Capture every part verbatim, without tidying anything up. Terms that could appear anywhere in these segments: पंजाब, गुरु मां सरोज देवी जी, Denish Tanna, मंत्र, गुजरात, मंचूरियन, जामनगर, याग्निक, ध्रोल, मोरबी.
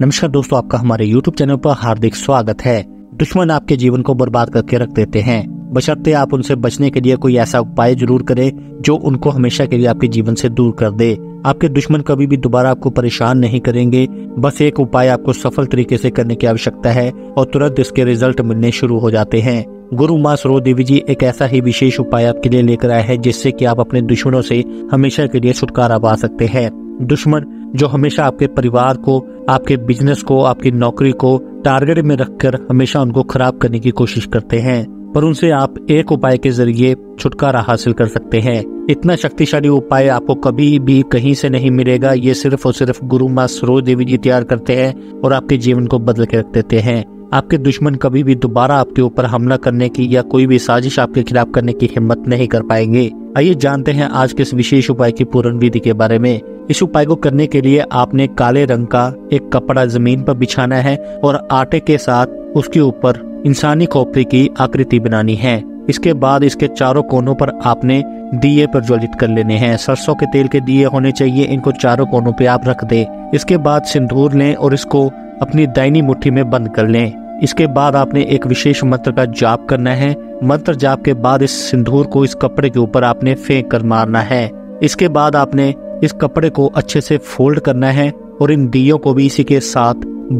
नमस्कार दोस्तों, आपका हमारे YouTube चैनल पर हार्दिक स्वागत है। दुश्मन आपके जीवन को बर्बाद करके रख देते हैं, बशर्ते आप उनसे बचने के लिए कोई ऐसा उपाय जरूर करें जो उनको हमेशा के लिए आपके जीवन से दूर कर दे। आपके दुश्मन कभी भी दोबारा आपको परेशान नहीं करेंगे। बस एक उपाय आपको सफल तरीके से करने की आवश्यकता है और तुरंत इसके रिजल्ट मिलने शुरू हो जाते हैं। गुरु मां सरोज देवी जी एक ऐसा ही विशेष उपाय आपके लिए लेकर आए हैं जिससे कि आप अपने दुश्मनों से हमेशा के लिए छुटकारा पा सकते हैं। दुश्मन जो हमेशा आपके परिवार को, आपके बिजनेस को, आपकी नौकरी को टारगेट में रखकर हमेशा उनको खराब करने की कोशिश करते हैं, पर उनसे आप एक उपाय के जरिए छुटकारा हासिल कर सकते हैं। इतना शक्तिशाली उपाय आपको कभी भी कहीं से नहीं मिलेगा। ये सिर्फ और सिर्फ गुरु मां सरोज देवी जी तैयार करते हैं और आपके जीवन को बदल के रख देते हैं। आपके दुश्मन कभी भी दोबारा आपके ऊपर हमला करने की या कोई भी साजिश आपके खिलाफ करने की हिम्मत नहीं कर पाएंगे। आइए जानते हैं आज के इस विशेष उपाय की पूर्ण विधि के बारे में। इस उपाय को करने के लिए आपने काले रंग का एक कपड़ा जमीन पर बिछाना है और आटे के साथ उसके ऊपर इंसानी खोपड़ी की आकृति बनानी है। इसके बाद इसके चारों कोनों पर आपने दिए प्रज्वलित कर लेने हैं। सरसों के तेल के दिए होने चाहिए, इनको चारों कोनों पे आप रख दे। इसके बाद सिंदूर लें और इसको अपनी दाहिनी मुट्ठी में बंद कर लें। इसके बाद आपने एक विशेष मंत्र का जाप करना है। मंत्र जाप के बाद इस सिंदूर को इस कपड़े के ऊपर आपने फेंक कर मारना है। इसके बाद आपने इस कपड़े को अच्छे से फोल्ड करना है और इन दियों को भी इसी के साथ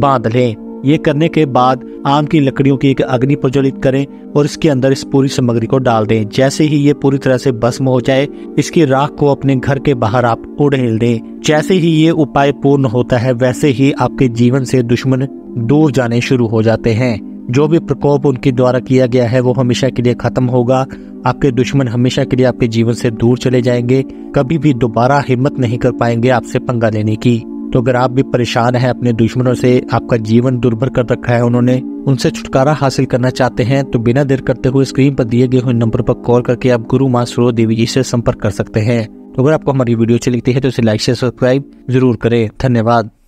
बांध लें। ये करने के बाद आम की लकड़ियों की एक अग्नि प्रज्वलित करें और इसके अंदर इस पूरी सामग्री को डाल दें। जैसे ही ये पूरी तरह से भस्म हो जाए, इसकी राख को अपने घर के बाहर आप उड़ेल दें। जैसे ही ये उपाय पूर्ण होता है, वैसे ही आपके जीवन से दुश्मन दूर जाने शुरू हो जाते हैं। जो भी प्रकोप उनके द्वारा किया गया है वो हमेशा के लिए खत्म होगा। आपके दुश्मन हमेशा के लिए आपके जीवन से दूर चले जाएंगे, कभी भी दोबारा हिम्मत नहीं कर पाएंगे आपसे पंगा लेने की। तो अगर आप भी परेशान हैं अपने दुश्मनों से, आपका जीवन दुर्भर कर रखा है उन्होंने, उनसे छुटकारा हासिल करना चाहते हैं, तो बिना देर करते हुए स्क्रीन पर दिए गए हुए नंबर पर कॉल करके आप गुरु मां सरोज देवी जी से संपर्क कर सकते हैं। तो अगर आपको हमारी वीडियो अच्छी लगती है तो इसे लाइक से सब्सक्राइब जरूर करें। धन्यवाद।